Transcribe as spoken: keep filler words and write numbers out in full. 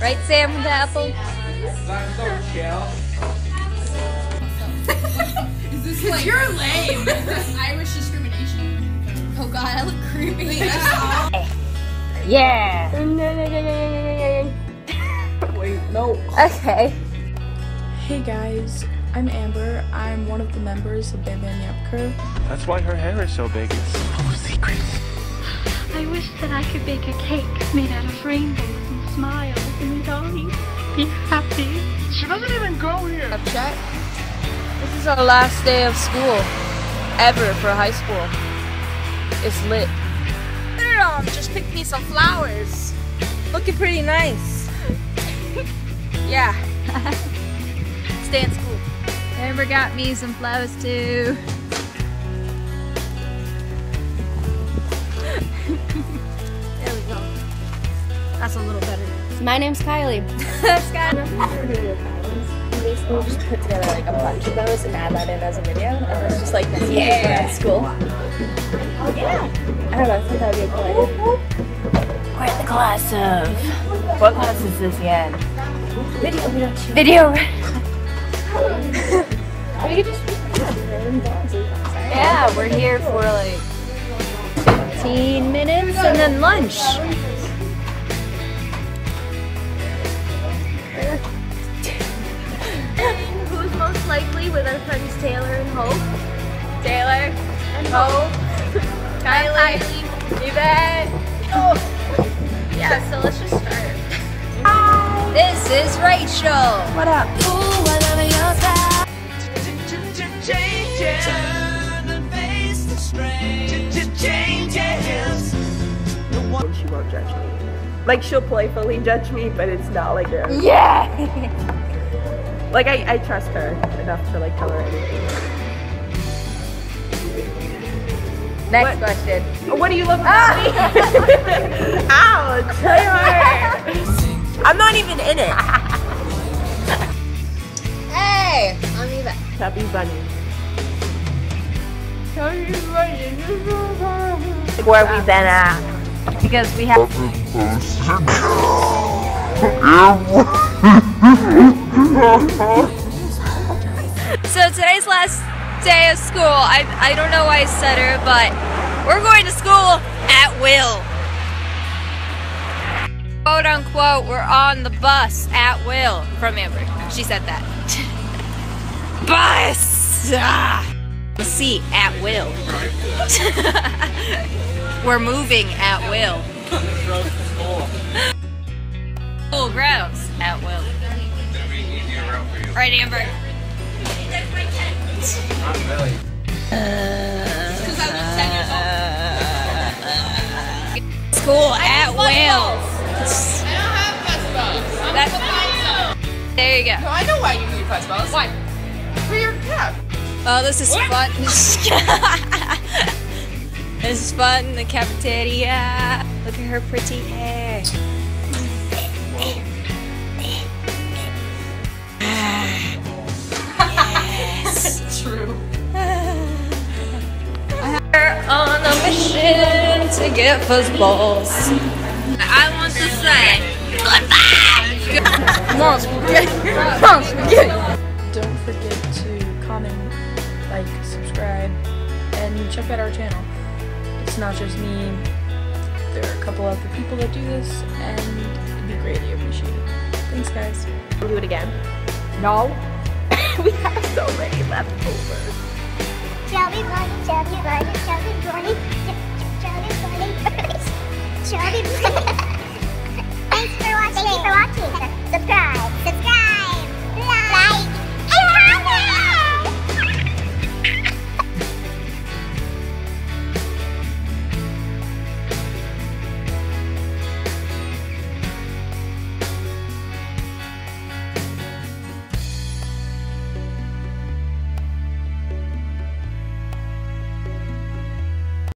Right, Sam, the apple? I'm so chill. Is this like, you're lame. Is this Irish discrimination? Oh god, I look creepy. Yeah. Wait, no. Okay. Hey guys, I'm Amber. I'm one of the members of Ban Ban Yap Crew. That's why her hair is so big. It's full of secrets. I wish that I could bake a cake made out of rainbows and smiles and darling. Be happy. She doesn't even go here. Snapchat. This is our last day of school ever for high school. It's lit. Girl, just picked me some flowers. Looking pretty nice. Yeah. Stay in school. Amber got me some flowers too. There we go. That's a little better. My name's Kylie. That's Kylie. Basically, we'll just put together like a bunch of those and add that in as a video. And it's just like this yeah. At school. Oh, yeah. I don't know. I think that would be a cool idea. We're at the class of. What class is this yet? Video. We don't choose. Video. We just. Yeah, we're here for like. fifteen minutes and then lunch. Who's most likely with our friends Taylor and Hope? Taylor and Hope. Kylie. Yvette. Oh. Yeah, so let's just start. Hi. This is Rachel. What up? Ooh, I love yourself. Change it. Turn the face to strange. Change it. She won't judge me. Like, she'll playfully judge me, but it's not like her. Yeah! Like, I, I trust her enough to, like, tell her anything. Next what, question. What do you love about ah. me? Ouch! Taylor! I'm not even in it. Hey! I'm Yvette. Happy Bunny. Happy Bunny. Like, where are we then at? Because we have so today's last day of school. I I don't know why I said her, but we're going to school at will. Quote unquote, we're on the bus at will from Amber. She said that. Bus. Ah. The seat at will. We're moving at will. School grounds at will. Right, Amber. Not really. Because I was ten years old. School at will. I don't have fastballs. I'm That's fine. There you go. No, I know why you need fastballs. Why? For your cap. Oh, this is what? fun. This is fun in the cafeteria. Look at her pretty hair. Yes. True. We're on a mission to get footballs. I want to say goodbye. Mom's forget. Mom's forget. Don't forget to comment, like, subscribe, and check out our channel. It's not just me, there are a couple other people that do this, and it'd be greatly appreciated. Thanks, guys. We'll do it again. No. We have so many left over. Jelly bunny, jelly bunny, jelly bunny, jelly bunny, jelly bunny. Thanks for watching. Thanks for watching.